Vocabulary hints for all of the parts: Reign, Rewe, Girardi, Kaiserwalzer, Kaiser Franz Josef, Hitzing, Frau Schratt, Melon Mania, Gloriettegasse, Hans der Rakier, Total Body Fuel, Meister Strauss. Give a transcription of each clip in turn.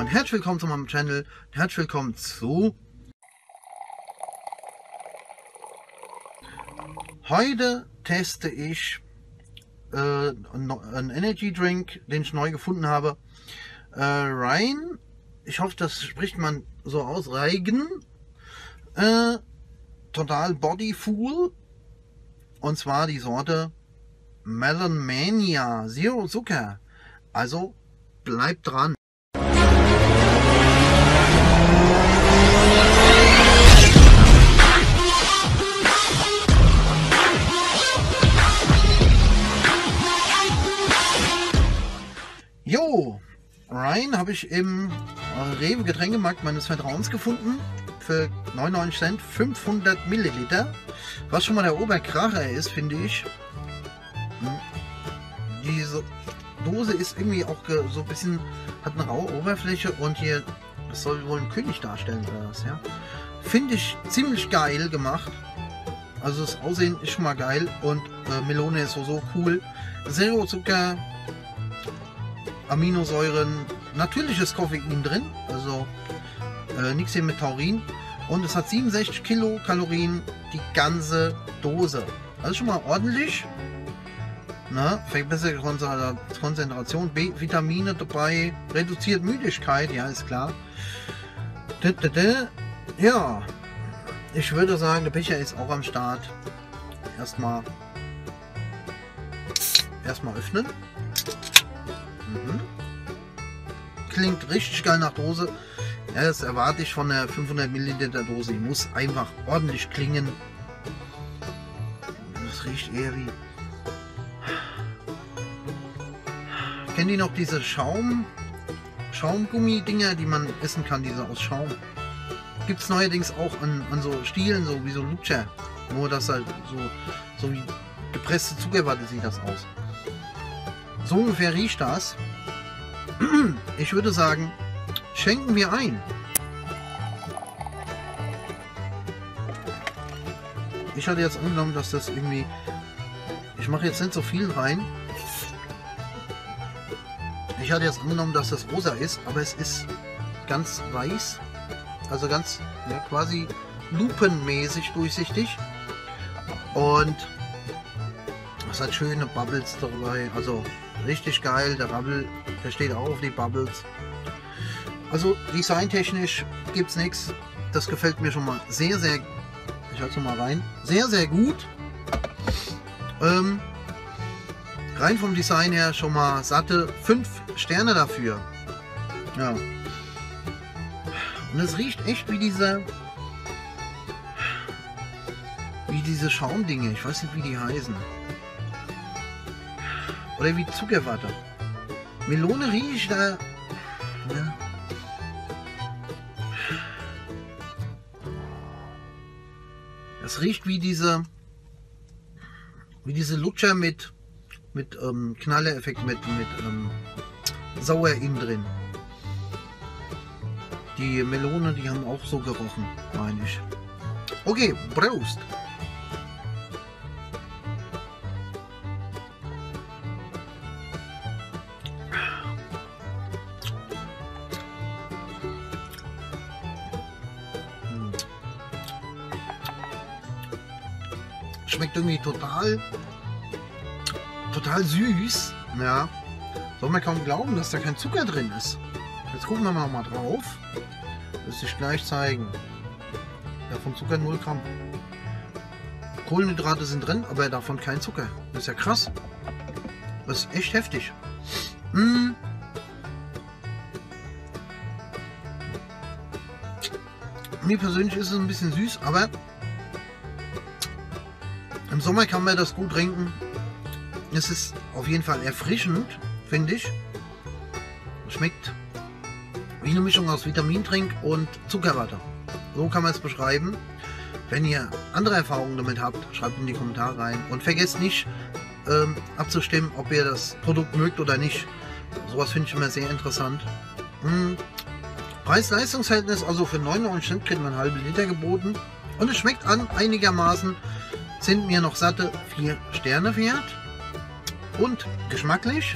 Und herzlich willkommen zu meinem Channel. Herzlich willkommen zu... Heute teste ich einen Energy Drink, den ich neu gefunden habe. Reign. Ich hoffe, das spricht man so aus. Reign. Total Body Full. Und zwar die Sorte Melon Mania. Zero Zucker. Also bleibt dran. Jo, Reign habe ich im Rewe Getränkemarkt meines Vertrauens gefunden für 99 Cent 500 Milliliter, was schon mal der Oberkracher ist, finde ich. Diese Dose ist irgendwie auch so ein bisschen, hat eine raue Oberfläche und hier, das soll wohl ein König darstellen oder was, ja. Finde ich ziemlich geil gemacht. Also das Aussehen ist schon mal geil und Melone ist so cool. Zero Zucker, Aminosäuren, natürliches Koffein drin, also nichts hier mit Taurin, und es hat 67 Kilokalorien die ganze Dose. Also schon mal ordentlich. Na, verbesserte Konzentration, B-Vitamine dabei, reduziert Müdigkeit, ja, ist klar. Ja, ich würde sagen, der Becher ist auch am Start. Erstmal öffnen. Klingt richtig geil nach Dose. Ja, das erwarte ich von der 500 Milliliter Dose. Die muss einfach ordentlich klingen. Das riecht eher wie... Kennt ihr noch diese Schaumgummi-Dinger, die man essen kann, diese aus Schaum? Gibt es neuerdings auch an so Stielen, so wie so Lutscher. Nur, dass halt so wie gepresste Zuckerwatte sieht das aus. So ungefähr riecht das. Ich würde sagen, schenken wir ein. Ich hatte jetzt angenommen, dass das irgendwie... Ich mache jetzt nicht so viel rein. Ich hatte jetzt angenommen, dass das rosa ist, aber es ist ganz weiß. Also ganz, ja, quasi lupenmäßig durchsichtig. Und es hat schöne Bubbles dabei. Also richtig geil, der Rabbel, der steht auch auf die Bubbles. Also designtechnisch gibt es nichts. Das gefällt mir schon mal sehr, sehr, ich halte es mal rein, sehr, sehr gut. Rein vom Design her schon mal satte 5 Sterne dafür. Ja. Und es riecht echt wie diese Schaumdinge. Ich weiß nicht, wie die heißen. Oder wie Zuckerwatte. Melone riecht da. Ne? Das riecht wie diese Lutscher mit Knallereffekt, mit Sauer innen drin. Die Melone, die haben auch so gerochen, meine ich. Okay, Prost! Schmeckt irgendwie total süß, ja. Soll man kaum glauben, dass da kein Zucker drin ist. Jetzt gucken wir mal drauf. Das will ich gleich zeigen. Ja, von Zucker 0 Gramm. Kohlenhydrate sind drin, aber davon kein Zucker. Das ist ja krass. Das ist echt heftig. Mir persönlich ist es ein bisschen süß, aber im Sommer kann man das gut trinken. Es ist auf jeden Fall erfrischend, finde ich. Schmeckt wie eine Mischung aus Vitamintrink und Zuckerwatte. So kann man es beschreiben. Wenn ihr andere Erfahrungen damit habt, schreibt in die Kommentare rein. Und vergesst nicht abzustimmen, ob ihr das Produkt mögt oder nicht. Sowas finde ich immer sehr interessant. Preis-Leistungs-Verhältnis, also für 99 Cent kriegt man einen halben Liter geboten. Und es schmeckt an einigermaßen. Sind mir noch satte 4 Sterne wert. Und geschmacklich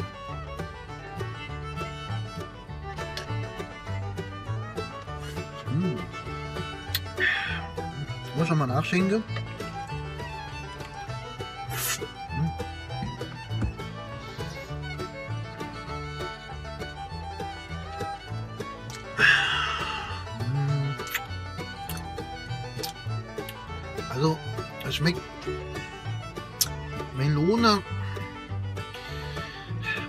ich nochmal nachschenke. Also, es schmeckt Melone.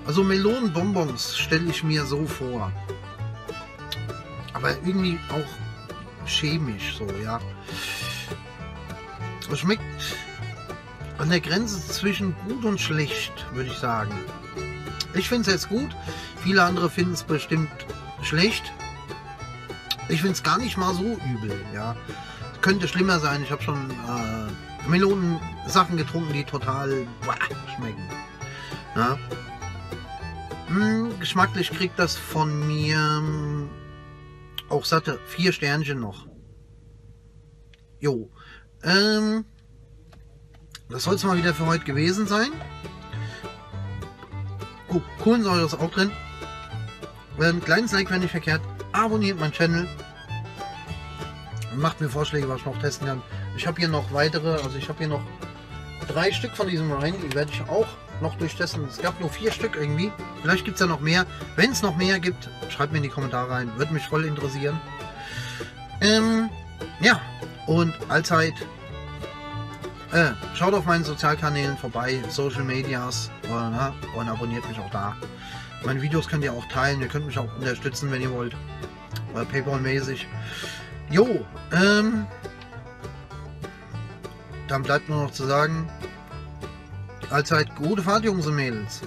Also Melonenbonbons stelle ich mir so vor. Aber irgendwie auch chemisch so, ja. Es schmeckt an der Grenze zwischen gut und schlecht, würde ich sagen. Ich finde es jetzt gut. Viele andere finden es bestimmt schlecht. Ich finde es gar nicht mal so übel, ja. Könnte schlimmer sein. Ich habe schon Melonen-Sachen getrunken, die total schmecken. Ja. Geschmacklich kriegt das von mir auch satte 4 Sternchen noch. Jo. Das soll es mal wieder für heute gewesen sein. Oh, Kohlensäure ist auch drin. Ein kleines Like wäre nicht verkehrt. Abonniert meinen Channel. Macht mir Vorschläge, was ich noch testen kann. Ich habe hier noch weitere, also ich habe hier noch 3 Stück von diesem Reign, die werde ich auch noch durchtesten. Es gab nur 4 Stück irgendwie, vielleicht gibt es ja noch mehr. Wenn es noch mehr gibt, schreibt mir in die Kommentare rein, würde mich voll interessieren. Ja, und allzeit schaut auf meinen Sozialkanälen vorbei, Social Medias und abonniert mich auch da. Meine Videos könnt ihr auch teilen, ihr könnt mich auch unterstützen, wenn ihr wollt, Paypal-mäßig. Jo, dann bleibt nur noch zu sagen, allzeit gute Fahrt, Jungs und Mädels.